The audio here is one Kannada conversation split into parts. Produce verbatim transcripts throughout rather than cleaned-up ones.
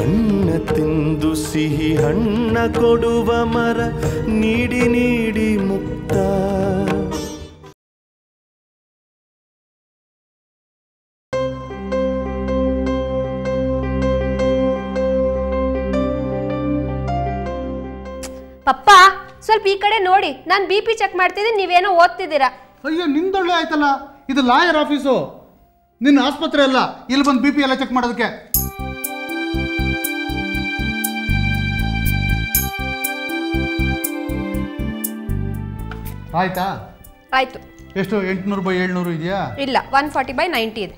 अन्न तिंदु सिहि हण्ण कोडुव मर नीडी नीडी मुक्त पप्पा स्वल्प ई कड़े नोडी नान बीपी चेक माड्तिदीनि नीवेनो ओद्तिदीरा अय्यो निंदोळे आयतल्ल इदु लायर ऑफिस निन्न आस्पत्रे अल्ल इल्ल बंद बीपी एल्ल चेक माडोदक्के ಆಯ್ತಾ ಆಯ್ತು ಎಷ್ಟು ಎಂಟುನೂರು ಬೈ ಏಳುನೂರು ಇದೆಯಾ ಇಲ್ಲ ಒಂದು ಫಾರ್ಟಿ ಬೈ ನೈಂಟಿ ಇದೆ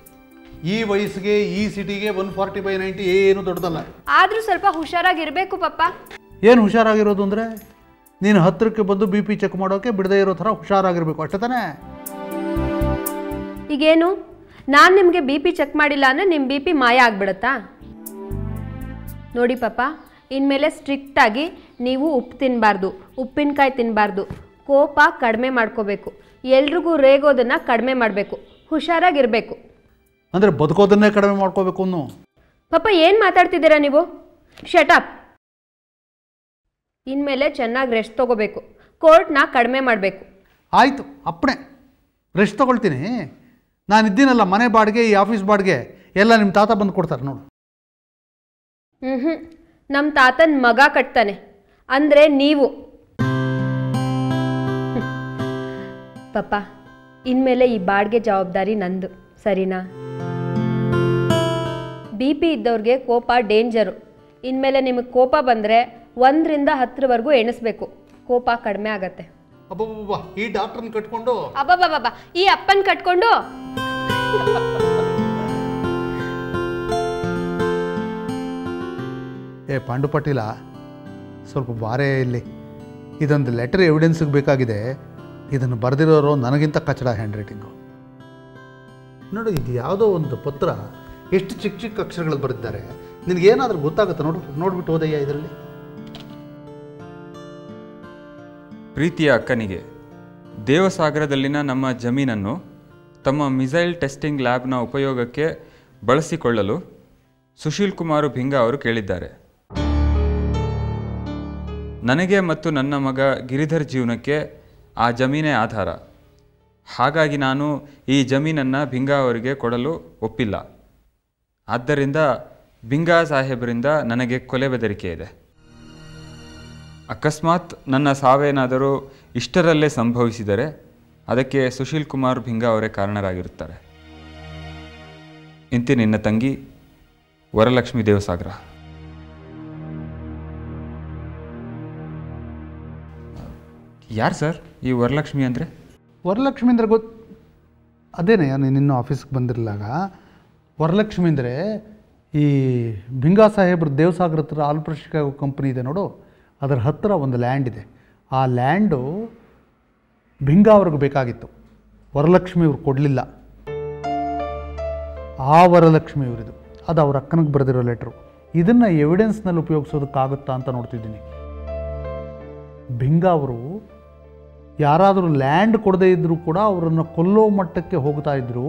ಈ ವಯಸ್ಸಿಗೆ ಈ ಸಿಟಿಗೆ ಒಂದು ಫಾರ್ಟಿ ಬೈ ನೈಂಟಿ ಏನು ದೊಡ್ಡದಲ್ಲ ಆದ್ರೂ ಸ್ವಲ್ಪ ಹುಷಾರಾಗಿ ಇರಬೇಕು ಪಪ್ಪ ಏನು ಹುಷಾರಾಗಿ ಇರೋದು ಅಂದ್ರೆ ನೀನು ಹತ್ತಿರಕ್ಕೆ ಬಂದು ಬಿಪಿ ಚೆಕ್ ಮಾಡೋಕೆ ಬಿಡದೇ ಇರೋ ತರ ಹುಷಾರಾಗಿ ಇರಬೇಕು ಅಷ್ಟೇ ತಾನೇ ಈಗ ಏನು ನಾನು ನಿಮಗೆ ಬಿಪಿ ಚೆಕ್ ಮಾಡಿಲ್ಲ ಅಂದ್ರೆ ನಿಮ್ಮ ಬಿಪಿ ಮಾಯ ಆಗಿಬಿಡುತ್ತಾ ನೋಡಿ ಪಪ್ಪ ಇನ್ಮೇಲೆ ಸ್ಟ್ರಿಕ್ಟ್ ಆಗಿ ನೀವು ಉಪ್ಪು ತಿನ್ನಬಾರದು ಉಪ್ಪಿನಕಾಯಿ ತಿನ್ನಬಾರದು ಕೋಪ ಕಡಿಮೆ ಮಾಡ್ಕೋಬೇಕು ಎಲ್ಲರಿಗೂ ರೇಗೋದನ್ನ ಕಡಿಮೆ ಮಾಡಬೇಕು ಹುಷಾರಾಗಿ ಇರಬೇಕು ಅಂದ್ರೆ ಬದುಕೋದನ್ನ ಕಡಿಮೆ ಮಾಡ್ಕೋಬೇಕು ಅನ್ನು ಪಾಪ ಏನು ಮಾತಾಡ್ತಿದ್ದೀರಾ ನೀವು ಶಟ್ ಅಪ್ ಇನ್ಮೇಲೆ ಚೆನ್ನಾಗಿ ರೆಸ್ಟ್ ತಗೋಬೇಕು ಕೋರ್ಟ್ ನಾ ಕಡಿಮೆ ಮಾಡಬೇಕು ಆಯ್ತು ಅಪ್ಪಣೆ ರೆಸ್ಟ್ ತಗೊಳ್ತೀನಿ ನಾನು ಇದ್ದೀನಲ್ಲ ಮನೆ ಬಾಡಿಗೆ ಈ ಆಫೀಸ್ ಬಾಡಿಗೆ ಎಲ್ಲ ನಿಮ್ಮ ತಾತ ಬಂದು ಕೊಡ್ತಾರೆ ನೋಡು ಹ್ಮ್ ನಮ್ಮ ತಾತನ ಮಗ ಕಟ್ತಾನೆ ಅಂದ್ರೆ ನೀವು पापा इनमेले बाड़गे जवाबदारी नंदु सरीना बीपी इद्दवरिगे कोप डेंजर इनमेले निमगे कोप बंद्रे ಒಂದರಿಂದ ಹತ್ತರವರೆಗೂ एणिसबेकु कोप कडिमे आगुत्ते अब्बब्बा ई डाक्टरन कट्कोंडु अब्बब्बा ई अप्पन कट्कोंडु ए पांडु पाटील स्वल्प बारे इल्ली इदोंदु लेटर एविडेंस गे बेकागिदे ಇದನ್ನ ಬರೆದಿರೋರು ನನಗಿಂತ ಕಚಡ ಹ್ಯಾಂಡ್ ರೈಟಿಂಗು ನೋಡು ಇದು ಯಾವುದೋ ಒಂದು ಪತ್ರ ಎಷ್ಟು ಚಿಕ್ಕ ಚಿಕ್ಕ ಅಕ್ಷರಗಳಲ್ಲಿ ಬರೆದಿದ್ದಾರೆ ನಿನಗೆ ಏನಾದರೂ ಗೊತ್ತಾಗುತ್ತಾ ನೋಡು ನೋಡ್ಬಿಟ್ಟು ಓದಯ್ಯ ಇದರಲ್ಲಿ ಪ್ರೀತಿಯ ಅಕ್ಕನಿಗೆ ದೇವಸಾಗರದಲ್ಲಿನ ನಮ್ಮ ಜಮೀನನ್ನು ತಮ್ಮ ಮಿಸೈಲ್ ಟೆಸ್ಟಿಂಗ್ ಲ್ಯಾಬ್ನ ಉಪಯೋಗಕ್ಕೆ ಬಳಸಿಕೊಳ್ಳಲು ಸುಶೀಲ್ ಕುಮಾರ್ ಭಿಂಗ ಅವರು ಕೇಳಿದ್ದಾರೆ ನನಗೆ ಮತ್ತು ನನ್ನ ಮಗ ಗಿರಿಧರ್ ಜೀವನಕ್ಕೆ ಆ ಜಮೀನೇ ಆಧಾರ ಹಾಗಾಗಿ ನಾನು ಈ ಜಮೀನನ್ನು ಭಿಂಗಾ ಅವರಿಗೆ ಕೊಡಲು ಒಪ್ಪಿಲ್ಲ ಆದ್ದರಿಂದ ಭಿಂಗಾ ಸಾಹೇಬರಿಂದ ನನಗೆ ಕೊಲೆ ಬೆದರಿಕೆ ಇದೆ ಅಕಸ್ಮಾತ್ ನನ್ನ ಸಾವೇನಾದರೂ ಇಷ್ಟರಲ್ಲೇ ಸಂಭವಿಸಿದರೆ ಅದಕ್ಕೆ ಸುಶೀಲ್ ಕುಮಾರ್ ಭಿಂಗಾ ಅವರೇ ಕಾರಣರಾಗಿರುತ್ತಾರೆ ಇಂತಿ ನಿನ್ನ ತಂಗಿ ವರಲಕ್ಷ್ಮಿ ದೇವಸಾಗರ ಯಾರ್ ಸರ್ ಈ ವರಲಕ್ಷ್ಮಿ ಅಂದ್ರೆ ವರಲಕ್ಷ್ಮಿ ಅಂದ್ರೆ ಗೊತ್ತು ಅದೇನೇ ನಿನ್ನ ಆಫೀಸ್ಗೆ ಬಂದಿರಲಾಗ ವರಲಕ್ಷ್ಮಿ ಅಂದ್ರೆ ಈ ಭಿಂಗಾ ಸಾಹೇಬ್ರ ದೇವಸಾಗರ ಹತ್ರ ಆಲ್ಪ್ರಶಿಕ ಕಂಪನಿ ಇದೆ ನೋಡು ಅದರ ಹತ್ತಿರ ಒಂದು ಲ್ಯಾಂಡ್ ಇದೆ ಆ ಲ್ಯಾಂಡು ಭಿಂಗಾ ಅವ್ರಿಗೆ ಬೇಕಾಗಿತ್ತು ವರಲಕ್ಷ್ಮಿ ಅವ್ರು ಕೊಡಲಿಲ್ಲ ಆ ವರಲಕ್ಷ್ಮಿ ಅವರಿದು ಅದು ಅವ್ರ ಅಕ್ಕನಿಗೆ ಬರೆದಿರೋ ಲೆಟ್ರು ಇದನ್ನು ಎವಿಡೆನ್ಸ್ನಲ್ಲಿ ಉಪಯೋಗಿಸೋದಕ್ಕಾಗುತ್ತಾ ಅಂತ ನೋಡ್ತಿದ್ದೀನಿ ಭಿಂಗಾ ಅವರು ಯಾರಾದರೂ ಲ್ಯಾಂಡ್ ಕೊಡದೇ ಇದ್ದರೂ ಕೂಡ ಅವರನ್ನು ಕೊಲ್ಲೋ ಮಟ್ಟಕ್ಕೆ ಹೋಗ್ತಾ ಇದ್ದರು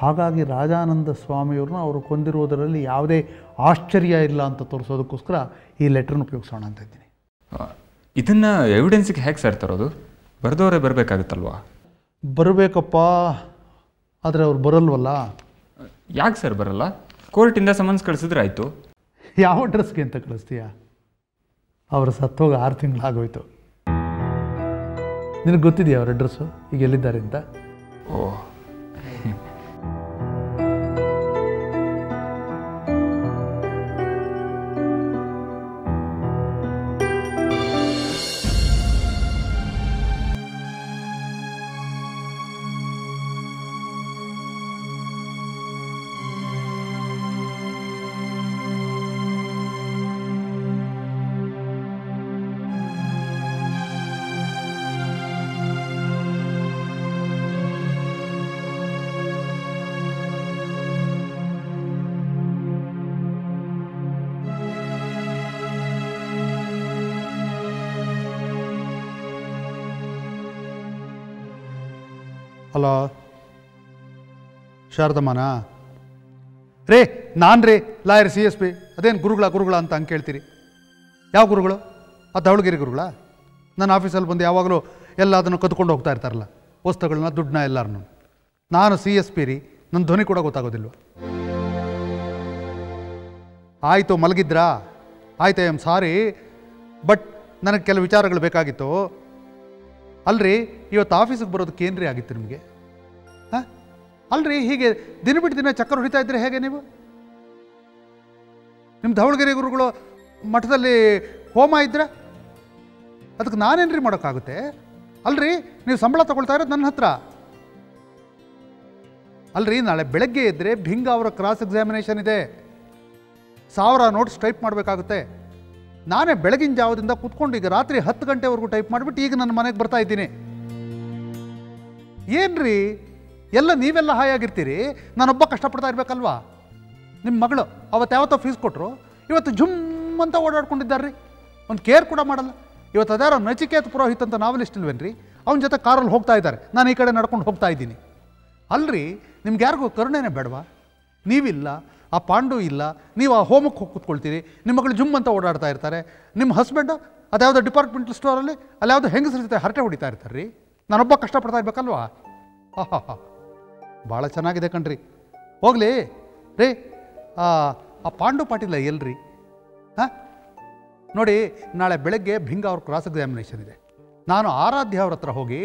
ಹಾಗಾಗಿ ರಾಜಾನಂದ ಸ್ವಾಮಿಯವ್ರನ್ನ ಅವರು ಕೊಂದಿರೋದರಲ್ಲಿ ಯಾವುದೇ ಆಶ್ಚರ್ಯ ಇಲ್ಲ ಅಂತ ತೋರಿಸೋದಕ್ಕೋಸ್ಕರ ಈ ಲೆಟ್ರನ್ನು ಉಪಯೋಗಿಸೋಣ ಅಂತ ಇದ್ದೀನಿ ಇದನ್ನು ಎವಿಡೆನ್ಸಿಗೆ ಹೇಗೆ ಸರ್ ತರೋದು ಬರೆದವರೇ ಬರಬೇಕಾಗುತ್ತಲ್ವಾ ಬರಬೇಕಪ್ಪ ಆದರೆ ಅವ್ರು ಬರಲ್ವಲ್ಲ ಯಾಕೆ ಸರ್ ಬರಲ್ಲ ಕೋರ್ಟಿಂದ ಸಮನ್ಸ್ ಕಳಿಸಿದ್ರೆ ಆಯಿತು ಯಾವ ಅಡ್ರೆಸ್ಗೆ ಅಂತ ಕಳಿಸ್ತೀಯಾ ಅವರು ಸತ್ತೋಗಿ ಆರು ತಿಂಗಳಾಗೋಯ್ತು ನಿನಗೆ ಗೊತ್ತಿದೆಯಾ ಅವ್ರ ಅಡ್ರೆಸ್ಸು ಈಗ ಎಲ್ಲಿದ್ದಾರೆ ಅಂತ ಓ ಅಲ್ಲ ಶಾರದಮ್ಮನ ರೇ ನಾನು ರೀ ಲಾಯರ್ ಸಿ ಎಸ್ ಪಿ ಅದೇನು ಗುರುಗಳ ಗುರುಗಳ ಅಂತ ಹಂಗೆ ಕೇಳ್ತೀರಿ. ಯಾವ ಗುರುಗಳು? ಆ ದಾವಣಗೆರೆ ಗುರುಗಳ. ನನ್ನ ಆಫೀಸಲ್ಲಿ ಬಂದು ಯಾವಾಗಲೂ ಎಲ್ಲ ಅದನ್ನು ಕದ್ಕೊಂಡು ಹೋಗ್ತಾ ಇರ್ತಾರಲ್ಲ, ವಸ್ತುಗಳನ್ನ, ದುಡ್ಡನ್ನ, ಎಲ್ಲರನ್ನೂ. ನಾನು ಸಿ ಎಸ್ ಪಿ ರೀ, ನನ್ನ ಧ್ವನಿ ಕೂಡ ಗೊತ್ತಾಗೋದಿಲ್ವ? ಆಯಿತು, ಮಲಗಿದ್ರಾ? ಆಯ್ತು, ಐ ಆಮ್ ಸಾರಿ, ಬಟ್ ನನಗೆ ಕೆಲವು ವಿಚಾರಗಳು ಬೇಕಾಗಿತ್ತು. ಅಲ್ರಿ, ಇವತ್ತು ಆಫೀಸಿಗೆ ಬರೋದಕ್ಕೆ ಏನ್ರಿ ಆಗಿತ್ತು ನಿಮಗೆ? ಹಾಂ, ಅಲ್ರಿ, ಹೀಗೆ ದಿನ ಬಿಟ್ಟು ದಿನ ಚಕ್ಕರ್ ಹೊಡಿತಾ ಇದ್ರೆ ಹೇಗೆ ನೀವು? ನಿಮ್ಮ ದಾವಣಗೆರೆ ಗುರುಗಳು ಮಠದಲ್ಲಿ ಹೋಮ ಇದ್ರೆ ಅದಕ್ಕೆ ನಾನೇನ್ರಿ ಮಾಡೋಕ್ಕಾಗುತ್ತೆ? ಅಲ್ರಿ, ನೀವು ಸಂಬಳ ತಗೊಳ್ತಾ ಇರೋದು ನನ್ನ ಹತ್ರ. ಅಲ್ರಿ, ನಾಳೆ ಬೆಳಗ್ಗೆ ಇದ್ದರೆ ಭಿಂಗ ಅವರ ಕ್ರಾಸ್ ಎಕ್ಸಾಮಿನೇಷನ್ ಇದೆ, ಸಾವಿರ ನೋಟ್ಸ್ ಟೈಪ್ ಮಾಡಬೇಕಾಗುತ್ತೆ. ನಾನೇ ಬೆಳಗಿನ ಜಾವದಿಂದ ಕೂತ್ಕೊಂಡು ಈಗ ರಾತ್ರಿ ಹತ್ತು ಗಂಟೆವರೆಗೂ ಟೈಪ್ ಮಾಡಿಬಿಟ್ಟು ಈಗ ನನ್ನ ಮನೆಗೆ ಬರ್ತಾ ಇದ್ದೀನಿ. ಏನ್ರಿ, ಎಲ್ಲ ನೀವೆಲ್ಲ ಹಾಯಾಗಿರ್ತೀರಿ, ನಾನೊಬ್ಬ ಕಷ್ಟಪಡ್ತಾ ಇರಬೇಕಲ್ವಾ? ನಿಮ್ಮ ಮಗಳು ಅವತ್ತು ಯಾವತ್ತೋ ಫೀಸ್ ಕೊಟ್ಟರು, ಇವತ್ತು ಜುಮ್ ಅಂತ ಓಡಾಡ್ಕೊಂಡಿದ್ದಾರ್ರಿ, ಒಂದು ಕೇರ್ ಕೂಡ ಮಾಡಲ್ಲ. ಇವತ್ತು ಅದಾರ ನಚಿಕೇತ ಪುರೋಹಿತ್ ಅಂತ ನಾವೆಲಿಸ್ಟ್ ಇಲ್ವೇನ್ರಿ, ಅವನ ಜೊತೆ ಕಾರಲ್ಲಿ ಹೋಗ್ತಾ ಇದ್ದಾರೆ, ನಾನು ಈ ಕಡೆ ನಡ್ಕೊಂಡು ಹೋಗ್ತಾ ಇದ್ದೀನಿ. ಅಲ್ರಿ, ನಿಮ್ಗೆ ಯಾರಿಗೂ ಕರುಣೆನೇ ಬೇಡವಾ? ನೀವಿಲ್ಲ, ಆ ಪಾಂಡು ಇಲ್ಲ, ನೀವು ಆ ಹೋಮಕ್ಕೆ ಹೋಗಿ ಕೂತ್ಕೊಳ್ತೀರಿ, ನಿಮ್ಮ ಮಗಳು ಜುಮ್ ಅಂತ ಓಡಾಡ್ತಾ ಇರ್ತಾರೆ. ನಿಮ್ಮ ಹಸ್ಬೆಂಡು ಅದ್ಯಾವುದೋ ಡಿಪಾರ್ಟ್ಮೆಂಟಲ್ ಸ್ಟೋರಲ್ಲಿ ಅಲ್ಲಿ ಯಾವುದೋ ಹೆಂಗಸ್ರ ಜೊತೆ ಹರಟೆ ಹೊಡಿತಾ ಇರ್ತಾರೆ ರೀ, ನಾನೊಬ್ಬ ಕಷ್ಟಪಡ್ತಾ ಇರಬೇಕಲ್ವಾ? ಹಾಂ ಹಾಂ ಹಾಂ, ಭಾಳ ಚೆನ್ನಾಗಿದೆ ಕಣ್ರಿ. ಹೋಗಲಿ ರೀ, ಆ ಪಾಂಡು ಪಾಟೀಲ ಎಲ್ರಿ? ಹಾಂ, ನೋಡಿ, ನಾಳೆ ಬೆಳಗ್ಗೆ ಭಿಂಗ ಅವ್ರ ಕ್ರಾಸ್ ಎಕ್ಸಾಮಿನೇಷನ್ ಇದೆ. ನಾನು ಆರಾಧ್ಯ ಅವ್ರ ಹತ್ರ ಹೋಗಿ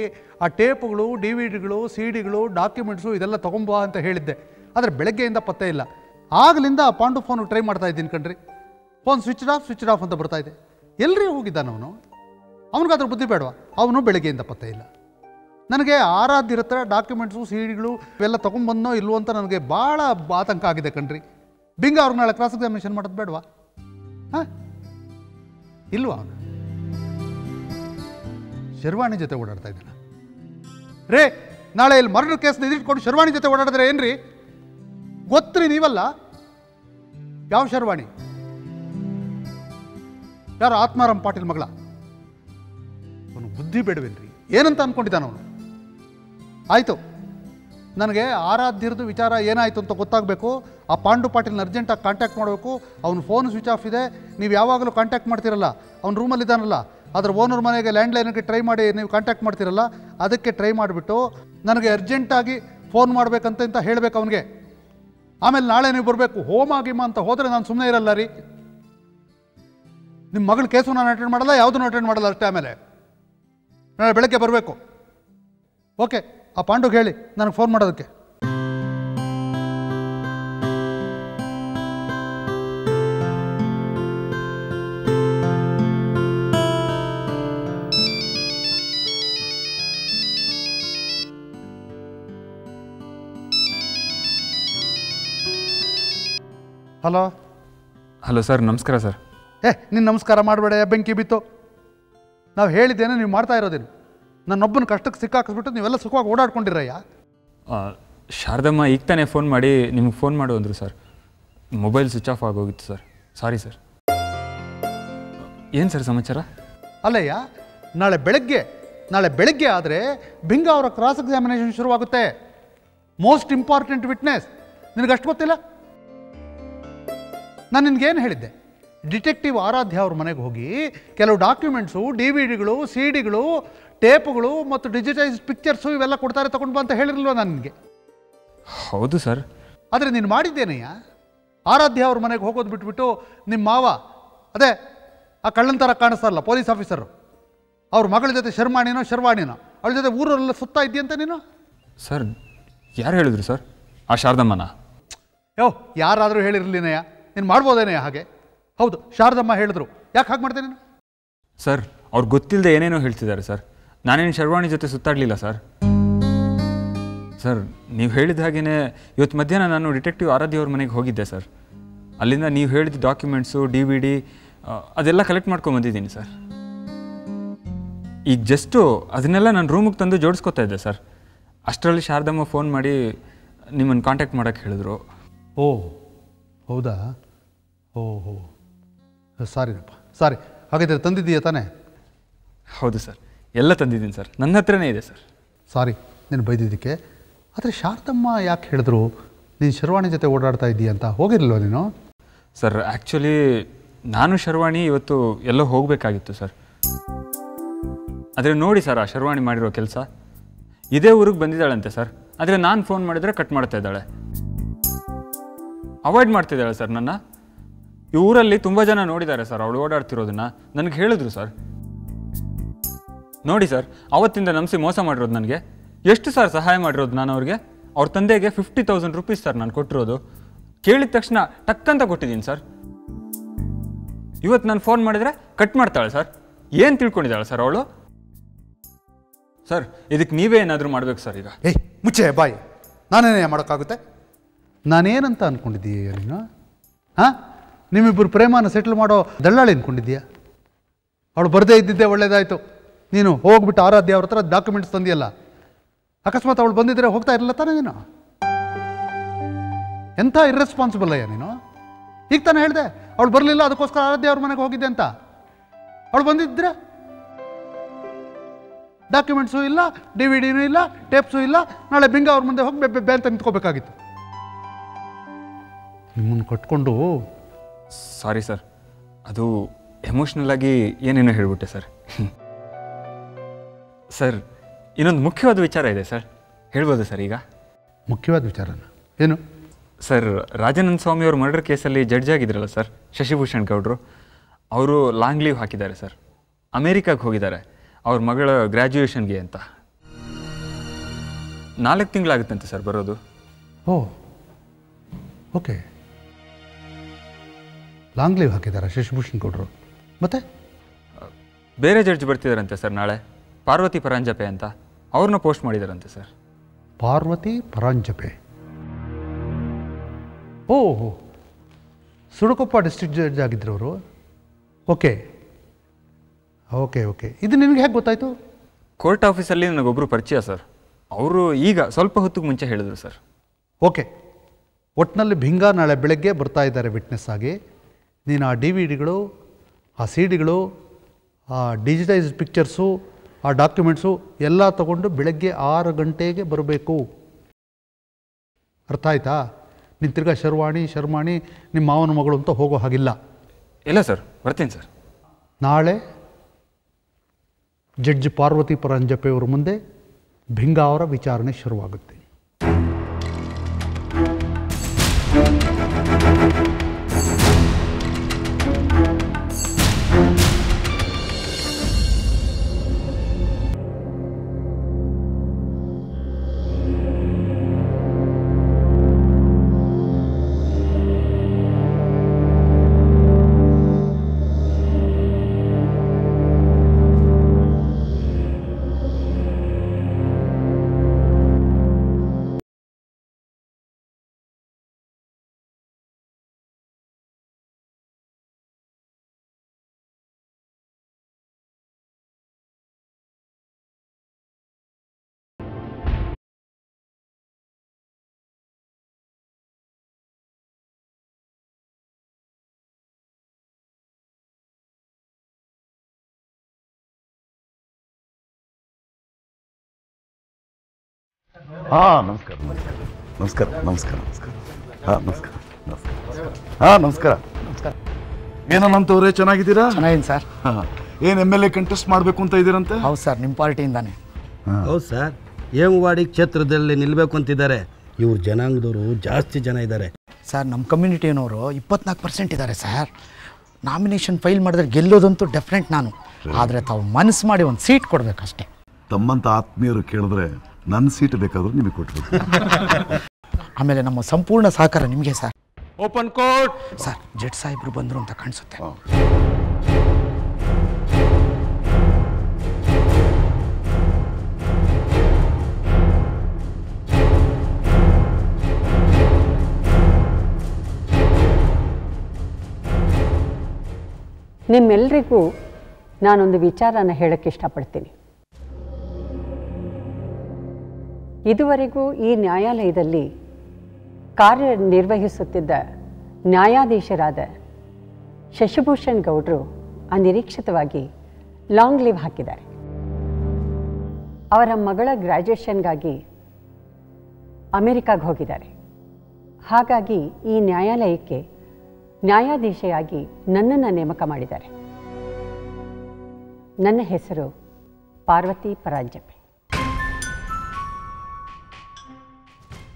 ಆ ಟೇಪುಗಳು, ಡಿ ವಿ ಡಿಗಳು, ಸಿ ಡಿಗಳು, ಡಾಕ್ಯುಮೆಂಟ್ಸು ಇದೆಲ್ಲ ತೊಗೊಂಬ ಅಂತ ಹೇಳಿದ್ದೆ, ಆದರೆ ಬೆಳಗ್ಗೆಯಿಂದ ಪತ್ತೆ ಇಲ್ಲ. ಆಗಲಿಂದ ಆ ಪಾಂಡು ಫೋನ್ ಟ್ರೈ ಮಾಡ್ತಾ ಇದ್ದೀನಿ ಕಣ್ರಿ, phone switched off switched off ಅಂತ ಬರ್ತಾಯಿದೆ. ಎಲ್ಲರಿಗೂ ಹೋಗಿದ್ದಾನೆ ಅವನು, ಅವನಿಗಾದ್ರೂ ಬುದ್ಧಿ ಬೇಡವಾ? ಅವನು ಬೆಳಗ್ಗೆಯಿಂದ ಪತ್ತೆ ಇಲ್ಲ. ನನಗೆ ಆರಾಧ್ಯ ಹತ್ರ ಡಾಕ್ಯುಮೆಂಟ್ಸು, ಸಿ ಡಿಗಳು ಇವೆಲ್ಲ ತೊಗೊಂಬಂದೋ ಇಲ್ವೋ ಅಂತ ನನಗೆ ಭಾಳ ಆತಂಕ ಆಗಿದೆ ಕಣ್ರಿ. ಬಿಂಗ ಅವ್ರು ನಾಳೆ ಕ್ರಾಸ್ ಎಕ್ಸಾಮಿನೇಷನ್ ಮಾಡೋದು ಬೇಡವಾ? ಹಾಂ, ಇಲ್ವ? ಅವನು ಶರ್ವಾಣಿ ಜೊತೆ ಓಡಾಡ್ತಾ ಇದ್ದಾನೆ ರೇ. ನಾಳೆ ಇಲ್ಲಿ ಮರ್ಡರ್ ಕೇಸ್ನ ಇದಿಟ್ಕೊಂಡು ಶರ್ವಾಣಿ ಜೊತೆ ಓಡಾಡಿದ್ರೆ ಏನ್ರಿ? ಗೊತ್ತ್ರಿ ನೀವಲ್ಲ? ಯಾವ ಶರ್ವಾಣಿ? ಯಾರು ಆತ್ಮಾರಾಮ್ ಪಾಟೀಲ್ ಮಗಳ? ಅವನು ಬುದ್ಧಿ ಬೇಡವೇನ್ರಿ? ಏನಂತ ಅಂದ್ಕೊಂಡಿದ್ದಾನ ಅವನು? ಆಯಿತು, ನನಗೆ ಆರಾಧ್ಯರದು ವಿಚಾರ ಏನಾಯಿತು ಅಂತ ಗೊತ್ತಾಗಬೇಕು. ಆ ಪಾಂಡು ಪಾಟೀಲ್ನ ಅರ್ಜೆಂಟಾಗಿ ಕಾಂಟ್ಯಾಕ್ಟ್ ಮಾಡಬೇಕು. ಅವ್ನ ಫೋನ್ ಸ್ವಿಚ್ ಆಫ್ ಇದೆ, ನೀವು ಯಾವಾಗಲೂ ಕಾಂಟ್ಯಾಕ್ಟ್ ಮಾಡ್ತಿರಲ್ಲ. ಅವ್ನ ರೂಮಲ್ಲಿದ್ದಾನಲ್ಲ, ಅದರ ಓನರ್ ಮನೆಗೆ ಲ್ಯಾಂಡ್ಲೈನ್ಗೆ ಟ್ರೈ ಮಾಡಿ ನೀವು ಕಾಂಟ್ಯಾಕ್ಟ್ ಮಾಡ್ತಿರಲ್ಲ, ಅದಕ್ಕೆ ಟ್ರೈ ಮಾಡಿಬಿಟ್ಟು ನನಗೆ ಅರ್ಜೆಂಟಾಗಿ ಫೋನ್ ಮಾಡಬೇಕಂತ ಅಂತ ಹೇಳಬೇಕು ಅವನಿಗೆ. ಆಮೇಲೆ ನಾಳೆ ನೀವು ಬರಬೇಕು. ಹೋಮ ಗಿಮ ಅಂತ ಹೋದರೆ ನಾನು ಸುಮ್ಮನೆ ಇರಲ್ಲ ರೀ. ನಿಮ್ಮ ಮಗಳ ಕೇಸು ನಾನು ಅಟೆಂಡ್ ಮಾಡಲ್ಲ, ಯಾವುದನ್ನು ಅಟೆಂಡ್ ಮಾಡಲ್ಲ, ಅಷ್ಟೇ. ಆಮೇಲೆ ನಾಳೆ ಬೆಳಗ್ಗೆ ಬರಬೇಕು. ಓಕೆ, ಆ ಪಾಂಡುಗೆ ಹೇಳಿ ನನಗೆ ಫೋನ್ ಮಾಡೋದಕ್ಕೆ. ಹಲೋ. ಹಲೋ ಸರ್, ನಮಸ್ಕಾರ ಸರ್. ಏ, ನೀನು ನಮಸ್ಕಾರ ಮಾಡಬೇಡ, ಬೆಂಕಿ ಬಿತ್ತು. ನಾವು ಹೇಳಿದ್ದೇನೆ, ನೀವು ಮಾಡ್ತಾ ಇರೋದೇನು? ನನ್ನೊಬ್ಬನ ಕಷ್ಟಕ್ಕೆ ಸಿಕ್ಕಾಕಿಸ್ಬಿಟ್ಟು ನೀವೆಲ್ಲ ಸುಖವಾಗಿ ಓಡಾಡ್ಕೊಂಡಿರಯ್ಯ. ಶಾರದಮ್ಮ ಈಗ ತಾನೇ ಫೋನ್ ಮಾಡಿ ನಿಮ್ಗೆ ಫೋನ್ ಮಾಡು ಅಂದರು ಸರ್. ಮೊಬೈಲ್ ಸ್ವಿಚ್ ಆಫ್ ಆಗೋಗಿತ್ತು ಸರ್. Sorry sir. ಏನು ಸರ್ ಸಮಾಚಾರ? ಅಲ್ಲಯ್ಯ, ನಾಳೆ ಬೆಳಗ್ಗೆ ನಾಳೆ ಬೆಳಗ್ಗೆ ಆದರೆ ಬಿಂಗ ಅವರ ಕ್ರಾಸ್ ಎಕ್ಸಾಮಿನೇಷನ್ ಶುರುವಾಗುತ್ತೆ. Most important witness. ನಿನಗಷ್ಟು ಗೊತ್ತಿಲ್ಲ? ನಾನು ನಿನಗೇನು ಹೇಳಿದ್ದೆ? ಡಿಟೆಕ್ಟಿವ್ ಆರಾಧ್ಯ ಅವ್ರ ಮನೆಗೆ ಹೋಗಿ ಕೆಲವು ಡಾಕ್ಯುಮೆಂಟ್ಸು, ಡಿ ವಿ ಡಿಗಳು, ಸಿ ಡಿಗಳು, ಟೇಪುಗಳು ಮತ್ತು ಡಿಜಿಟೈಸ್ಡ್ ಪಿಕ್ಚರ್ಸು ಇವೆಲ್ಲ ಕೊಡ್ತಾರೆ, ತಗೊಂಡು ಬಾ ಅಂತ ಹೇಳಿರಲಿಲ್ವ ನನಗೆ? ಹೌದು ಸರ್. ಆದರೆ ನೀನು ಮಾಡಿದ್ದೇನೆಯಾ? ಆರಾಧ್ಯ ಅವ್ರ ಮನೆಗೆ ಹೋಗೋದು ಬಿಟ್ಬಿಟ್ಟು ನಿಮ್ಮ ಮಾವ, ಅದೇ ಆ ಕಳ್ಳನ ಥರ ಕಾಣಿಸ್ತಾರಲ್ಲ ಪೊಲೀಸ್ ಆಫೀಸರು, ಅವ್ರ ಮಗಳ ಜೊತೆ ಶರ್ಮಾಣಿನೋ ಶರ್ವಾಣಿನೋ ಅವಳ ಜೊತೆ ಊರಲ್ಲ ಸುತ್ತಾ ಇದ್ದೀಯಂತ ನೀನು? ಸರ್, ಯಾರು ಹೇಳಿದ್ರು ಸರ್? ಆ ಶಾರದಮ್ಮನ? ಯೋ, ಯಾರಾದರೂ ಹೇಳಿರಲಿನಯ್ಯ, ನೀನು ಮಾಡ್ಬೋದೇನೆಯ ಹಾಗೆ? ಹೌದು, ಶಾರದಮ್ಮ ಹೇಳಿದ್ರು. ಯಾಕೆ ಹಾಗೆ ಮಾಡ್ತೇನೆ ನೀನು? ಸರ್, ಅವ್ರು ಗೊತ್ತಿಲ್ಲದೆ ಏನೇನೋ ಹೇಳ್ತಿದ್ದಾರೆ ಸರ್. ನಾನೇನು ಶರ್ವಾಣಿ ಜೊತೆ ಸುತ್ತಾಡಲಿಲ್ಲ ಸರ್. ಸರ್, ನೀವು ಹೇಳಿದ ಹಾಗೆಯೇ ಇವತ್ತು ಮಧ್ಯಾಹ್ನ ನಾನು ಡಿಟೆಕ್ಟಿವ್ ಆರಾಧ್ಯ ಅವ್ರ ಮನೆಗೆ ಹೋಗಿದ್ದೆ ಸರ್. ಅಲ್ಲಿಂದ ನೀವು ಹೇಳಿದ ಡಾಕ್ಯುಮೆಂಟ್ಸು, ಡಿ ವಿ ಡಿ ಅದೆಲ್ಲ ಕಲೆಕ್ಟ್ ಮಾಡ್ಕೊಂಬಂದಿದ್ದೀನಿ ಸರ್. ಈಗ ಜಸ್ಟು ಅದನ್ನೆಲ್ಲ ನಾನು ರೂಮಿಗೆ ತಂದು ಜೋಡಿಸ್ಕೊತಾ ಇದ್ದೆ ಸರ್. ಅಷ್ಟರಲ್ಲಿ ಶಾರದಮ್ಮ ಫೋನ್ ಮಾಡಿ ನಿಮ್ಮನ್ನು ಕಾಂಟ್ಯಾಕ್ಟ್ ಮಾಡೋಕ್ಕೆ ಹೇಳಿದ್ರು. ಓ ಹೌದಾ? ಓಹೋ, ಸಾರಿನಪ್ಪ, ಸಾರಿ. ಹಾಗಿದ್ರೆ ತಂದಿದ್ದೀಯಾ ತಾನೇ? ಹೌದು ಸರ್, ಎಲ್ಲ ತಂದಿದ್ದೀನಿ ಸರ್, ನನ್ನ ಹತ್ರನೇ ಇದೆ ಸರ್. ಸಾರಿ ನೀನು ಬೈದಿದ್ದಕ್ಕೆ. ಆದರೆ ಶಾರದಮ್ಮ ಯಾಕೆ ಹೇಳಿದ್ರು ನೀನು ಶರ್ವಾಣಿ ಜೊತೆ ಓಡಾಡ್ತಾ ಇದ್ದೀಯ ಅಂತ ಹೋಗಿರಲಿಲ್ಲ ನೀನು? ಸರ್ ಆ್ಯಕ್ಚುಲಿ ನಾನು ಶರ್ವಾಣಿ ಇವತ್ತು ಎಲ್ಲೋ ಹೋಗಬೇಕಾಗಿತ್ತು ಸರ್. ಆದರೆ ನೋಡಿ ಸರ್ ಆ ಶರ್ವಾಣಿ ಮಾಡಿರೋ ಕೆಲಸ. ಇದೇ ಊರಿಗೆ ಬಂದಿದ್ದಾಳಂತೆ ಸರ್, ಆದರೆ ನಾನು ಫೋನ್ ಮಾಡಿದರೆ ಕಟ್ ಮಾಡ್ತಾ ಇದ್ದಾಳೆ, ಅವಾಯ್ಡ್ ಮಾಡ್ತಿದ್ದಾಳೆ ಸರ್ ನನ್ನ. ಈ ಊರಲ್ಲಿ ತುಂಬ ಜನ ನೋಡಿದ್ದಾರೆ ಸರ್ ಅವಳು ಓಡಾಡ್ತಿರೋದನ್ನು, ನನಗೆ ಹೇಳಿದ್ರು ಸರ್. ನೋಡಿ ಸರ್ ಅವತ್ತಿಂದ ನಂಬಿಸಿ ಮೋಸ ಮಾಡಿರೋದು ನನಗೆ. ಎಷ್ಟು ಸರ್ ಸಹಾಯ ಮಾಡಿರೋದು ನಾನು ಅವ್ರಿಗೆ. ಅವ್ರ ತಂದೆಗೆ ಫಿಫ್ಟಿ ತೌಸಂಡ್ ರುಪೀಸ್ ಸರ್ ನಾನು ಕೊಟ್ಟಿರೋದು, ಕೇಳಿದ ತಕ್ಷಣ ಟಕ್ ಅಂತ ಕೊಟ್ಟಿದ್ದೀನಿ ಸರ್. ಇವತ್ತು ನಾನು ಫೋನ್ ಮಾಡಿದರೆ ಕಟ್ ಮಾಡ್ತಾಳೆ ಸರ್. ಏನು ತಿಳ್ಕೊಂಡಿದ್ದಾಳೆ ಸರ್ ಅವಳು? ಸರ್ ಇದಕ್ಕೆ ನೀವೇ ಏನಾದರೂ ಮಾಡಬೇಕು ಸರ್ ಈಗ. ಏಯ್ ಮುಚ್ಚೆ ಬಾಯ್, ನಾನೇನೇ ಮಾಡೋಕ್ಕಾಗುತ್ತೆ? ನಾನೇನಂತ ಅಂದ್ಕೊಂಡಿದ್ದೀಯ ನೀನು? ಹಾಂ, ನಿಮ್ಮಿಬ್ಬರು ಪ್ರೇಮನ ಸೆಟ್ಲ್ ಮಾಡೋ ದಳ್ಳಾಳಿ ಅಂದ್ಕೊಂಡಿದ್ದೀಯಾ? ಅವಳು ಬರದೇ ಇದ್ದಿದ್ದೇ ಒಳ್ಳೇದಾಯಿತು. ನೀನು ಹೋಗ್ಬಿಟ್ಟು ಆರಾಧ್ಯ ಅವ್ರ ಹತ್ರ ಡಾಕ್ಯುಮೆಂಟ್ಸ್ ತಂದಿಯಲ್ಲ, ಅಕಸ್ಮಾತ್ ಅವಳು ಬಂದಿದ್ರೆ ಹೋಗ್ತಾ ಇರಲಿಲ್ಲ ತಾನೇ ನೀನು? ಎಂಥ ಇರ್ರೆಸ್ಪಾನ್ಸಿಬಲ್ ಅಯ್ಯ ನೀನು. ಈಗ ತಾನೇ ಹೇಳಿದೆ ಅವಳು ಬರಲಿಲ್ಲ ಅದಕ್ಕೋಸ್ಕರ ಆರಾಧ್ಯ ಅವ್ರ ಮನೆಗೆ ಹೋಗಿದ್ದೆ ಅಂತ. ಅವಳು ಬಂದಿದ್ದರೆ ಡಾಕ್ಯುಮೆಂಟ್ಸು ಇಲ್ಲ, ಡಿ ವಿ ಡಿನೂ ಇಲ್ಲ, ಟೇಪ್ಸು ಇಲ್ಲ, ನಾಳೆ ಬಿಂಗ ಅವ್ರ ಮುಂದೆ ಹೋಗಿ ಬೆಬ್ಬೆ ಅಂತ ನಿಂತ್ಕೋಬೇಕಾಗಿತ್ತು. ನಿಮ್ಮನ್ನು ಕಟ್ಕೊಂಡು. ಸಾರಿ ಸರ್, ಅದು ಎಮೋಷ್ನಲ್ ಆಗಿ ಏನೇನೋ ಹೇಳಿಬಿಟ್ಟೆ ಸರ್. ಸರ್ ಇನ್ನೊಂದು ಮುಖ್ಯವಾದ ವಿಚಾರ ಇದೆ ಸರ್, ಹೇಳ್ಬೋದು ಸರ್ ಈಗ? ಮುಖ್ಯವಾದ ವಿಚಾರನ? ಏನು ಸರ್, ರಾಜಾನಂದ ಸ್ವಾಮಿಯವ್ರ ಮರ್ಡರ್ ಕೇಸಲ್ಲಿ ಜಡ್ಜ್ ಆಗಿದ್ರಲ್ಲ ಸರ್ ಶಶಿಭೂಷಣ್ ಗೌಡರು, ಅವರು ಲಾಂಗ್ ಲೀವ್ ಹಾಕಿದ್ದಾರೆ ಸರ್, ಅಮೇರಿಕಾಗೆ ಹೋಗಿದ್ದಾರೆ ಅವ್ರ ಮಗಳ ಗ್ರ್ಯಾಜುಯೇಷನ್ಗೆ ಅಂತ. ನಾಲ್ಕು ತಿಂಗಳಾಗುತ್ತಂತೆ ಸರ್ ಬರೋದು. ಓ ಓಕೆ, ಲಾಂಗ್ ಲೀವ್ ಹಾಕಿದ್ದಾರೆ ಶಶಿಭೂಷಣ್ ಗೌಡರು. ಮತ್ತೆ ಬೇರೆ ಜಡ್ಜ್ ಬರ್ತಿದ್ದಾರಂತೆ ಸರ್ ನಾಳೆ, ಪಾರ್ವತಿ ಪರಾಂಜಪೆ ಅಂತ, ಅವ್ರನ್ನ ಪೋಸ್ಟ್ ಮಾಡಿದಾರಂತೆ ಸರ್. ಪಾರ್ವತಿ ಪರಾಂಜಪೆ? ಓಹೋ, ಸುಡುಕೊಪ್ಪ ಡಿಸ್ಟ್ರಿಕ್ಟ್ ಜಡ್ಜ್ ಆಗಿದ್ರು ಅವರು. ಓಕೆ ಓಕೆ ಓಕೆ, ಇದು ನಿಮಗೆ ಹೇಗೆ ಗೊತ್ತಾಯಿತು? ಕೋರ್ಟ್ ಆಫೀಸಲ್ಲಿ ನನಗೊಬ್ಬರು ಪರಿಚಯ ಸರ್, ಅವರು ಈಗ ಸ್ವಲ್ಪ ಹೊತ್ತಿಗೆ ಮುಂಚೆ ಹೇಳಿದರು ಸರ್. ಓಕೆ, ಒಟ್ಟಿನಲ್ಲಿ ಭಿಂಗ ನಾಳೆ ಬೆಳಗ್ಗೆ ಬರ್ತಾ ಇದ್ದಾರೆ ವಿಟ್ನೆಸ್ ಆಗಿ. ನೀನು ಆ ಡಿ ವಿ ಡಿಗಳು, ಆ ಸಿ ಡಿಗಳು, ಆ ಡಿಜಿಟೈಸ್ಡ್ ಪಿಕ್ಚರ್ಸು, ಆ ಡಾಕ್ಯುಮೆಂಟ್ಸು ಎಲ್ಲ ತಗೊಂಡು ಬೆಳಗ್ಗೆ ಆರು ಗಂಟೆಗೆ ಬರಬೇಕು. ಅರ್ಥ ಆಯ್ತಾ? ನೀನು ತಿರ್ಗಾ ಶರ್ವಾಣಿ ಶರ್ಮಾಣಿ ನಿಮ್ಮ ಮಾವನ ಮಗಳು ಅಂತ ಹೋಗೋ ಹಾಗಿಲ್ಲ. ಇಲ್ಲ ಸರ್, ಬರ್ತೀನಿ ಸರ್. ನಾಳೆ ಜಡ್ಜ್ ಪಾರ್ವತಿ ಪರಂಜಪೆಯವ್ರ ಮುಂದೆ ಭಿಂಗ ಅವರ ವಿಚಾರಣೆ ಶುರುವಾಗುತ್ತೆ. ಹಾಂ ನಮಸ್ಕಾರ ನಮಸ್ಕಾರ ನಮಸ್ಕಾರ ನಮಸ್ಕಾರ ಹಾಂ ನಮಸ್ಕಾರ ನಮಸ್ಕಾರ ಹಾಂ ನಮಸ್ಕಾರ ನಮಸ್ಕಾರ. ಏನೋ ನಮ್ಮಂತವ್ರೆ, ಚೆನ್ನಾಗಿದ್ದೀರಾ? ಚೆನ್ನಾಗಿದ್ದೀನಿ ಸರ್. ಹಾಂ, ಏನು ಎಮ್ ಎಲ್ ಎ ಕಂಟೆಸ್ಟ್ ಮಾಡಬೇಕು ಅಂತ ಇದ್ದೀರಂತೆ? ಹೌದು ಸರ್, ನಿಮ್ಮ ಪಾರ್ಟಿಯಿಂದಾನೆ. ಹೌದು ಸರ್, ಹೇಮವಾಡಿ ಕ್ಷೇತ್ರದಲ್ಲಿ ನಿಲ್ಲಬೇಕು ಅಂತಿದ್ದಾರೆ. ಇವ್ರ ಜನಾಂಗದವರು ಜಾಸ್ತಿ ಜನ ಇದ್ದಾರೆ ಸರ್, ನಮ್ಮ ಕಮ್ಯುನಿಟಿಯವರು ಇಪ್ಪತ್ನಾಲ್ಕು ಪರ್ಸೆಂಟ್ ಇದ್ದಾರೆ ಸರ್. ನಾಮಿನೇಷನ್ ಫೈಲ್ ಮಾಡಿದ್ರೆ ಗೆಲ್ಲೋದಂತೂ ಡೆಫಿನೆಟ್ ನಾನು, ಆದರೆ ತಾವು ಮನಸ್ಸು ಮಾಡಿ ಒಂದು ಸೀಟ್ ಕೊಡಬೇಕಷ್ಟೇ. ತಮ್ಮಂಥ ಆತ್ಮೀಯರು ಕೇಳಿದ್ರೆ ನನ್ನ ಸೀಟ್ ಬೇಕಾದರೂ ನಿಮಗೆ ಕೊಟ್ಟರು. ಆಮೇಲೆ ನಮ್ಮ ಸಂಪೂರ್ಣ ಸಹಕಾರ ನಿಮಗೆ sir. Open court sir, judge ಸಾಹೇಬ್ರು ಬಂದರು ಅಂತ ಕಾಣಿಸುತ್ತೆ. ನಿಮ್ಮೆಲ್ಲರಿಗೂ ನಾನೊಂದು ವಿಚಾರನ ಹೇಳಕ್ಕೆ ಇಷ್ಟಪಡ್ತೀನಿ. ಇದುವರೆಗೂ ಈ ನ್ಯಾಯಾಲಯದಲ್ಲಿ ಕಾರ್ಯನಿರ್ವಹಿಸುತ್ತಿದ್ದ ನ್ಯಾಯಾಧೀಶರಾದ ಶಶಿಭೂಷಣ್ ಗೌಡರು ಅನಿರೀಕ್ಷಿತವಾಗಿ ಲಾಂಗ್ ಲೀವ್ ಹಾಕಿದ್ದಾರೆ. ಅವರ ಮಗಳ ಗ್ರ್ಯಾಜುಯೇಷನ್ಗಾಗಿ ಅಮೆರಿಕಾಗೆ ಹೋಗಿದ್ದಾರೆ. ಹಾಗಾಗಿ ಈ ನ್ಯಾಯಾಲಯಕ್ಕೆ ನ್ಯಾಯಾಧೀಶೆಯಾಗಿ ನನ್ನನ್ನು ನೇಮಕ ಮಾಡಿದ್ದಾರೆ. ನನ್ನ ಹೆಸರು ಪಾರ್ವತಿ ಪರಾಂಜಪೆ.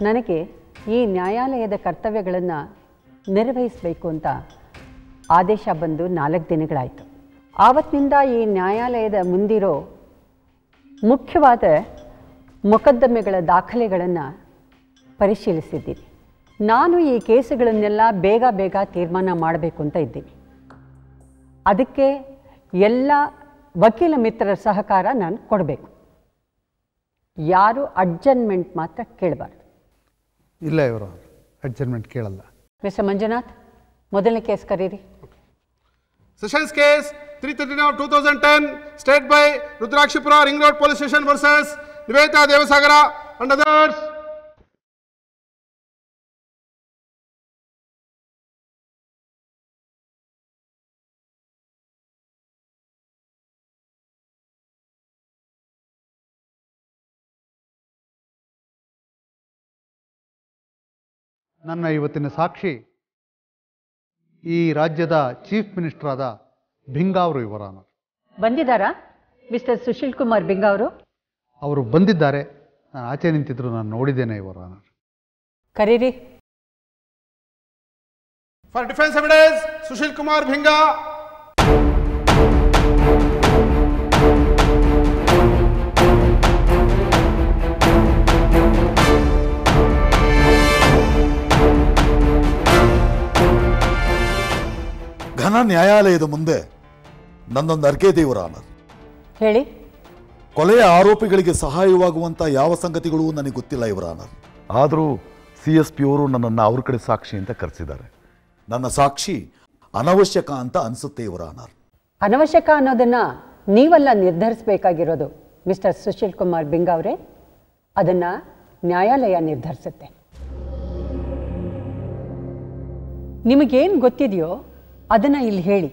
ನನಗೆ ಈ ನ್ಯಾಯಾಲಯದ ಕರ್ತವ್ಯಗಳನ್ನು ನಿರ್ವಹಿಸಬೇಕು ಅಂತ ಆದೇಶ ಬಂದು ನಾಲ್ಕು ದಿನಗಳಾಯಿತು. ಆವತ್ತಿನಿಂದ ಈ ನ್ಯಾಯಾಲಯದ ಮುಂದಿರೋ ಮುಖ್ಯವಾದ ಮೊಕದ್ದಮೆಗಳ ದಾಖಲೆಗಳನ್ನು ಪರಿಶೀಲಿಸಿದ್ದೀನಿ. ನಾನು ಈ ಕೇಸುಗಳನ್ನೆಲ್ಲ ಬೇಗ ಬೇಗ ತೀರ್ಮಾನ ಮಾಡಬೇಕು ಅಂತ ಇದ್ದೀನಿ. ಅದಕ್ಕೆ ಎಲ್ಲ ವಕೀಲ ಮಿತ್ರರ ಸಹಕಾರ ನಾನು ಕೊಡಬೇಕು. ಯಾರು ಅಡ್ಜರ್ನ್ಮೆಂಟ್ ಮಾತ್ರ ಕೇಳಬಾರ್ದು. ಇಲ್ಲ, ಇವರು ಅಡ್ಜರ್ನ್ಮೆಂಟ್ ಕೇಳಲ್ಲ. ಮಿಸ್ಟರ್ ಮಂಜುನಾಥ್, ಮೊದಲನೇ ಕೇಸ್ ಕರೀರಿ. ಸೆಷನ್ಸ್ ಕೇಸ್ ಮೂವತ್ತೊಂಬತ್ತು, ಎರಡು ಸಾವಿರದ ಹತ್ತು, state by Rudrakshipura ring road police station versus Niveta Devasagara and others. ನನ್ನ ಇವತ್ತಿನ ಸಾಕ್ಷಿ ಈ ರಾಜ್ಯದ ಚೀಫ್ ಮಿನಿಸ್ಟರ್ ಆದ ಭಿಂಗಾವರು. ಇವರನ್ನು ಬಂದಿದ್ದಾರಾ ಮಿಸ್ಟರ್ ಸುಶೀಲ್ ಕುಮಾರ್ ಭಿಂಗಾವರು? ಅವರು ಬಂದಿದ್ದಾರೆ. ನಾನು ಆಚೆ ನಿಂತಿದ್ರು, ನಾನು ನೋಡಿದ್ದೇನೆ. ಇವರನ್ನು ಕರೀರಿ. For defence evidence Sushil Kumar Bhinga. ಘನ ನ್ಯಾಯಾಲಯದ ಮುಂದೆ ನನ್ನೊಂದು ಅರ್ಕೆ ದೇವರ ಆನರ್. ಹೇಳಿ. ಕೊಲೆಯ ಆರೋಪಿಗಳಿಗೆ ಸಹಾಯವಾಗುವಂಥ ಯಾವ ಸಂಗತಿಗಳು ನನಗೆ ಗೊತ್ತಿಲ್ಲ ಇವರ ಆನರ್. ಆದರೂ ಸಿ ಎಸ್ ಪಿ ಅವರು ನನ್ನನ್ನು ಅವ್ರ ಕಡೆ ಸಾಕ್ಷಿ ಅಂತ ಕರೆಸಿದ್ದಾರೆ. ನನ್ನ ಸಾಕ್ಷಿ ಅನವಶ್ಯಕ ಅಂತ ಅನಿಸುತ್ತೆ ಇವರ ಆನರ್. ಅನವಶ್ಯಕ ಅನ್ನೋದನ್ನು ನೀವೆಲ್ಲ ನಿರ್ಧರಿಸಬೇಕಾಗಿರೋದು ಮಿಸ್ಟರ್ ಸುಶೀಲ್ ಕುಮಾರ್ ಬಿಂಗ್ ಅವರೇ. ಅದನ್ನು ನ್ಯಾಯಾಲಯ ನಿರ್ಧರಿಸುತ್ತೆ. ನಿಮಗೇನು ಗೊತ್ತಿದೆಯೋ ಅದನ್ನು ಇಲ್ಲಿ ಹೇಳಿ.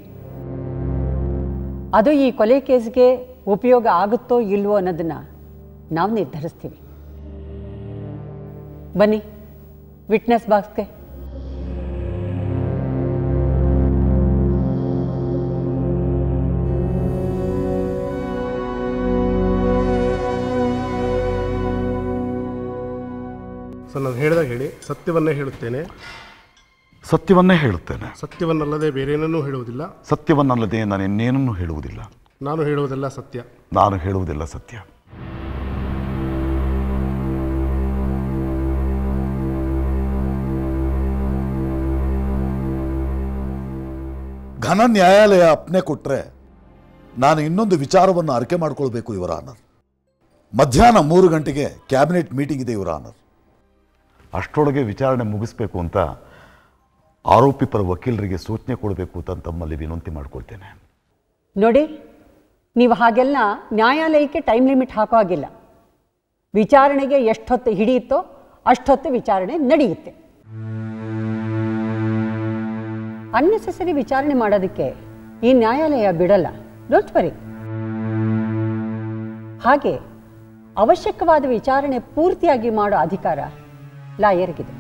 ಅದು ಈ ಕೊಲೆ ಕೇಸ್ಗೆ ಉಪಯೋಗ ಆಗುತ್ತೋ ಇಲ್ವೋ ಅನ್ನೋದನ್ನು ನಾವು ನಿರ್ಧರಿಸ್ತೀವಿ. ಬನ್ನಿ ವಿಟ್ನೆಸ್ ಬಾಕ್ಸ್ಗೆ. ಸರ್, ನಾನು ಹೇಳಿದಾಗ ಹೇಳಿ. ಸತ್ಯವನ್ನೇ ಹೇಳುತ್ತೇನೆ. ಸತ್ಯವನ್ನೇ ಹೇಳುತ್ತೇನೆ. ಸತ್ಯವನ್ನಲ್ಲದೆ ಬೇರೇನನ್ನೂ ಹೇಳುವುದಿಲ್ಲ. ಸತ್ಯವನ್ನಲ್ಲದೆ ನಾನು ಇನ್ನೇನನ್ನೂ ಹೇಳುವುದಿಲ್ಲ. ನಾನು ಹೇಳುವುದೆಲ್ಲ ಸತ್ಯ. ನಾನು ಹೇಳುವುದೆಲ್ಲ ಸತ್ಯ. ಘನ ನ್ಯಾಯಾಲಯ ಅಪ್ಪಣೆ ಕೊಟ್ಟರೆ ನಾನು ಇನ್ನೊಂದು ವಿಚಾರವನ್ನು ಅರಿಕೆ ಮಾಡಿಕೊಳ್ಬೇಕು ಇವರ ಆನರ್. ಮಧ್ಯಾಹ್ನ ಮೂರು ಗಂಟೆಗೆ ಕ್ಯಾಬಿನೆಟ್ ಮೀಟಿಂಗ್ ಇದೆ ಇವರ ಆನರ್. ಅಷ್ಟರೊಳಗೆ ವಿಚಾರಣೆ ಮುಗಿಸ್ಬೇಕು ಅಂತ ಆರೋಪಿ ಪರ ವಕೀಲರಿಗೆ ಸೂಚನೆ ಕೊಡಬೇಕು ಅಂತ ತಮ್ಮಲ್ಲಿ ವಿನಂತಿ ಮಾಡ್ಕೊಳ್ತೇನೆ. ನೋಡಿ, ನೀವು ಹಾಗೆಲ್ಲ ನ್ಯಾಯಾಲಯಕ್ಕೆ ಟೈಮ್ ಲಿಮಿಟ್ ಹಾಕೋ ಹಾಗಿಲ್ಲ. ವಿಚಾರಣೆಗೆ ಎಷ್ಟೊತ್ತು ಹಿಡಿಯುತ್ತೋ ಅಷ್ಟೊತ್ತು ವಿಚಾರಣೆ ನಡೆಯುತ್ತೆ. ಅನ್ನೆಸೆಸರಿ ವಿಚಾರಣೆ ಮಾಡೋದಕ್ಕೆ ಈ ನ್ಯಾಯಾಲಯ ಬಿಡಲ್ಲ. Don't worry. ಹಾಗೆ ಅವಶ್ಯಕವಾದ ವಿಚಾರಣೆ ಪೂರ್ತಿಯಾಗಿ ಮಾಡೋ ಅಧಿಕಾರ ಲಾಯರ್ಗಿದೆ.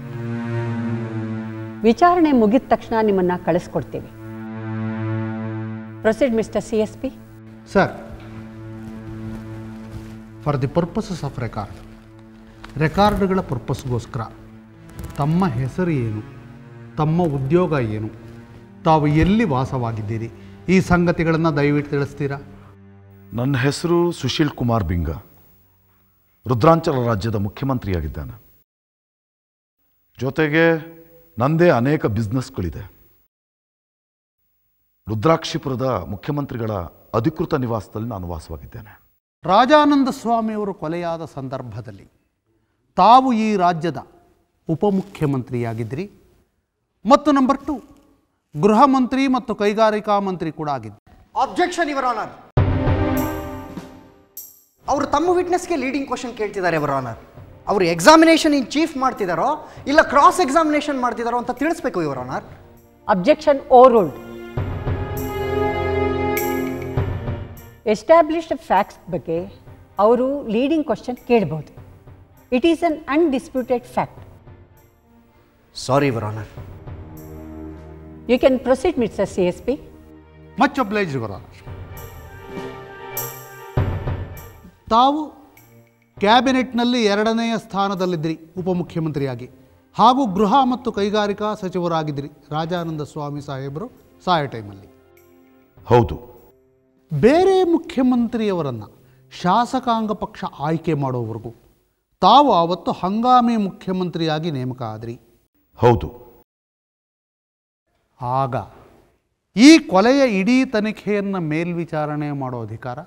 ವಿಚಾರಣೆ ಮುಗಿದ ತಕ್ಷಣ ನಿಮ್ಮನ್ನು ಕಳಿಸ್ಕೊಡ್ತೀವಿ. Proceed mister C S P. Sir, for the purposes of record, ರೆಕಾರ್ಡ್ಗಳ ಪರ್ಪಸ್ಗೋಸ್ಕರ ತಮ್ಮ ಹೆಸರು ಏನು, ತಮ್ಮ ಉದ್ಯೋಗ ಏನು, ತಾವು ಎಲ್ಲಿ ವಾಸವಾಗಿದ್ದೀರಿ, ಈ ಸಂಗತಿಗಳನ್ನು ದಯವಿಟ್ಟು ತಿಳಿಸ್ತೀರಾ? ನನ್ನ ಹೆಸರು ಸುಶೀಲ್ ಕುಮಾರ್ ಬಿಂಗ. ರುದ್ರಾಂಚಲ ರಾಜ್ಯದ ಮುಖ್ಯಮಂತ್ರಿಯಾಗಿದ್ದಾನೆ. ಜೊತೆಗೆ ನಂದೇ ಅನೇಕ ಬಿಸ್ನೆಸ್ಗಳಿದೆ. ರುದ್ರಾಕ್ಷಿಪುರದ ಮುಖ್ಯಮಂತ್ರಿಗಳ ಅಧಿಕೃತ ನಿವಾಸದಲ್ಲಿ ನಾನು ವಾಸವಾಗಿದ್ದೇನೆ. ರಾಜಾನಂದ ಸ್ವಾಮಿಯವರು ಕೊಲೆಯಾದ ಸಂದರ್ಭದಲ್ಲಿ ತಾವು ಈ ರಾಜ್ಯದ ಉಪಮುಖ್ಯಮಂತ್ರಿಯಾಗಿದ್ದಿರಿ ಮತ್ತು ನಂಬರ್ ಟು ಗೃಹ ಮಂತ್ರಿ ಮತ್ತು ಕೈಗಾರಿಕಾ ಮಂತ್ರಿ ಕೂಡ ಆಗಿದ್ದರು. Objection your honour. ಅವರು ತಮ್ಮ ವಿಟ್ನೆಸ್ಗೆ ಲೀಡಿಂಗ್ ಕ್ವಶನ್ ಕೇಳ್ತಿದ್ದಾರೆ ಯುವರ್ ಆನರ್. ಅವರು ಎಕ್ಸಾಮಿನೇಷನ್ ಇನ್ ಚೀಫ್ ಮಾಡ್ತಿದ್ದಾರೋ ಇಲ್ಲ ಕ್ರಾಸ್ ಎಕ್ಸಾಮಿನೇಷನ್ ಮಾಡ್ತಿದ್ದಾರೋ ಅಂತ ತಿಳಿಸ್ಬೇಕು your honour. Objection overruled. Established facts ಬಗ್ಗೆ ಅವರು ಲೀಡಿಂಗ್ ಕ್ವಶನ್ ಕೇಳಬಹುದು. It is an undisputed fact. Sorry, Your Honor. You can proceed, Mister C S P. Much obliged, Your Honor. तावु कैबिनेट नल्ली एरडने स्थानदल्लिद्दरी उपमुख्यमंत्रियागि हागू गृह मत्तु कैगारिका सचिवरागिद्दरी ರಾಜಾನಂದ ಸ್ವಾಮಿ ಸಾಹೇಬರು ಸಹಾಯ ಟೈಮಲ್ಲಿ ಹೌದು ಬೇರೆ ಮುಖ್ಯಮಂತ್ರಿಯವರನ್ನು ಶಾಸಕಾಂಗ ಪಕ್ಷ ಆಯ್ಕೆ ಮಾಡೋವರೆಗೂ ತಾವು ಆವತ್ತು ಹಂಗಾಮಿ ಮುಖ್ಯಮಂತ್ರಿಯಾಗಿ ನೇಮಕ ಆದ್ರಿ ಹೌದು ಆಗ ಈ ಕೊಲೆಯ ಇಡೀ ತನಿಖೆಯನ್ನು ಮೇಲ್ವಿಚಾರಣೆ ಮಾಡೋ ಅಧಿಕಾರ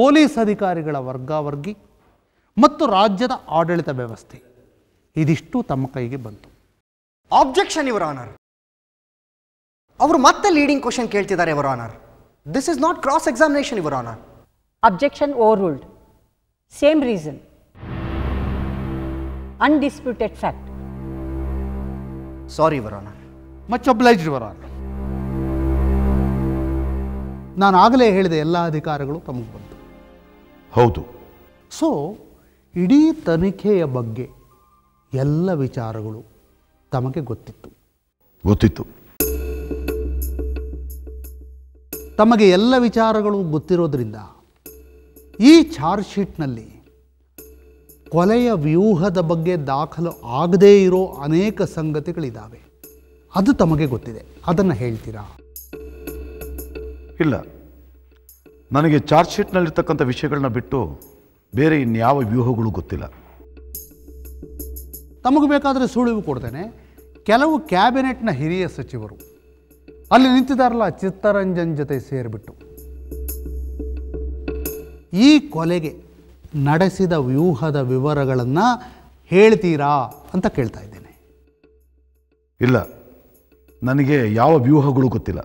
ಪೊಲೀಸ್ ಅಧಿಕಾರಿಗಳ ವರ್ಗಾವರ್ಗಿ ಮತ್ತು ರಾಜ್ಯದ ಆಡಳಿತ ವ್ಯವಸ್ಥೆ ಇದಿಷ್ಟು ತಮ್ಮ ಕೈಗೆ ಬಂತು ಆಬ್ಜೆಕ್ಷನ್ ಯುವರ್ ಆನರ್ ಅವರು ಮತ್ತೆ ಲೀಡಿಂಗ್ ಕ್ವೆಶ್ಚನ್ ಕೇಳ್ತಿದ್ದಾರೆ your honour this is not cross examination your honour objection overruled same reason undisputed fact sorry your honour much obliged your honour ನಾನು ಆಗಲೇ ಹೇಳಿದೆ ಎಲ್ಲ ಅಧಿಕಾರಗಳು ತಮಗೆ ಬಂತು ಹೌದು ಸೋ ಇಡೀ ತನಿಖೆಯ ಬಗ್ಗೆ ಎಲ್ಲ ವಿಚಾರಗಳು ತಮಗೆ ಗೊತ್ತಿತ್ತು ಗೊತ್ತಿತ್ತು ತಮಗೆ ಎಲ್ಲ ವಿಚಾರಗಳು ಗೊತ್ತಿರೋದ್ರಿಂದ ಈ ಚಾರ್ಜ್ ಶೀಟ್ನಲ್ಲಿ ಕೊಲೆಯ ವ್ಯೂಹದ ಬಗ್ಗೆ ದಾಖಲು ಆಗದೇ ಇರೋ ಅನೇಕ ಸಂಗತಿಗಳಿದ್ದಾವೆ ಅದು ತಮಗೆ ಗೊತ್ತಿದೆ ಅದನ್ನು ಹೇಳ್ತೀರಾ ಇಲ್ಲ ನನಗೆ ಚಾರ್ಜ್ ಶೀಟ್ನಲ್ಲಿರ್ತಕ್ಕಂಥ ವಿಷಯಗಳನ್ನ ಬಿಟ್ಟು ಬೇರೆ ಇನ್ಯಾವ ವ್ಯೂಹಗಳು ಗೊತ್ತಿಲ್ಲ ತಮಗೆ ಬೇಕಾದರೆ ಸುಳಿವು ಕೊಡ್ತೇನೆ ಕೆಲವು ಕ್ಯಾಬಿನೆಟ್ನ ಹಿರಿಯ ಸಚಿವರು ಅಲ್ಲಿ ನಿಂತಿದ್ದಾರಲ್ಲ ಚಿತ್ತರಂಜನ್ ಜೊತೆ ಸೇರಿಬಿಟ್ಟು ಈ ಕೊಲೆಗೆ ನಡೆಸಿದ ವ್ಯೂಹದ ವಿವರಗಳನ್ನು ಹೇಳ್ತೀರಾ ಅಂತ ಕೇಳ್ತಾ ಇದ್ದೇನೆ ಇಲ್ಲ ನನಗೆ ಯಾವ ವ್ಯೂಹಗಳು ಗೊತ್ತಿಲ್ಲ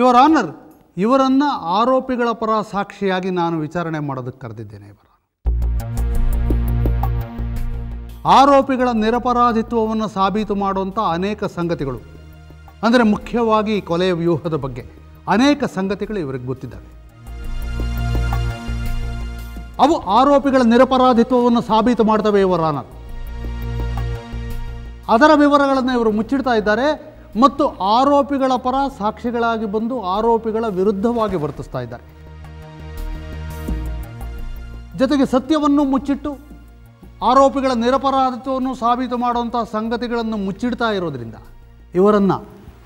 ಯುವರ್ ಆನರ್ ಇವರನ್ನು ಆರೋಪಿಗಳ ಪರ ಸಾಕ್ಷಿಯಾಗಿ ನಾನು ವಿಚಾರಣೆ ಮಾಡೋದಕ್ಕೆ ಕರೆದಿದ್ದೇನೆ ಇವರ ಆರೋಪಿಗಳ ನಿರಪರಾಧಿತ್ವವನ್ನು ಸಾಬೀತು ಮಾಡುವಂಥ ಅನೇಕ ಸಂಗತಿಗಳು ಅಂದರೆ ಮುಖ್ಯವಾಗಿ ಕೊಲೆಯ ವ್ಯೂಹದ ಬಗ್ಗೆ ಅನೇಕ ಸಂಗತಿಗಳು ಇವರಿಗೆ ಗೊತ್ತಿದ್ದಾವೆ ಅವು ಆರೋಪಿಗಳ ನಿರಪರಾಧಿತ್ವವನ್ನು ಸಾಬೀತು ಮಾಡ್ತವೆ ಇವರ ಆನರ್ ಅದರ ವಿವರಗಳನ್ನು ಇವರು ಮುಚ್ಚಿಡ್ತಾ ಇದ್ದಾರೆ ಮತ್ತು ಆರೋಪಿಗಳ ಪರ ಸಾಕ್ಷಿಗಳಾಗಿ ಬಂದು ಆರೋಪಿಗಳ ವಿರುದ್ಧವಾಗಿ ವರ್ತಿಸ್ತಾ ಇದ್ದಾರೆ ಜೊತೆಗೆ ಸತ್ಯವನ್ನು ಮುಚ್ಚಿಟ್ಟು ಆರೋಪಿಗಳ ನಿರಪರಾಧಿತ್ವವನ್ನು ಸಾಬೀತು ಮಾಡುವಂಥ ಸಂಗತಿಗಳನ್ನು ಮುಚ್ಚಿಡ್ತಾ ಇರೋದ್ರಿಂದ ಇವರನ್ನು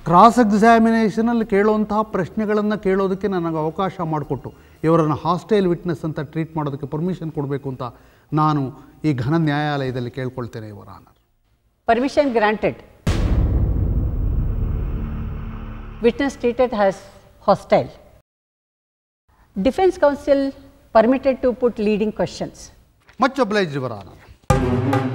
ಕ್ರಾಸ್ ಎಕ್ಸಾಮಿನೇಷನಲ್ಲಿ ಕೇಳುವಂತಹ ಪ್ರಶ್ನೆಗಳನ್ನು ಕೇಳೋದಕ್ಕೆ ನನಗೆ ಅವಕಾಶ ಮಾಡಿಕೊಟ್ಟು ಇವರನ್ನು ಹಾಸ್ಟೈಲ್ ವಿಟ್ನೆಸ್ ಅಂತ ಟ್ರೀಟ್ ಮಾಡೋದಕ್ಕೆ ಪರ್ಮಿಷನ್ ಕೊಡಬೇಕು ಅಂತ ನಾನು ಈ ಘನ ನ್ಯಾಯಾಲಯದಲ್ಲಿ ಕೇಳ್ಕೊಳ್ತೇನೆ your honour permission granted witness treated as hostile. Defense counsel permitted to put leading questions. Much obliged, Your Honor.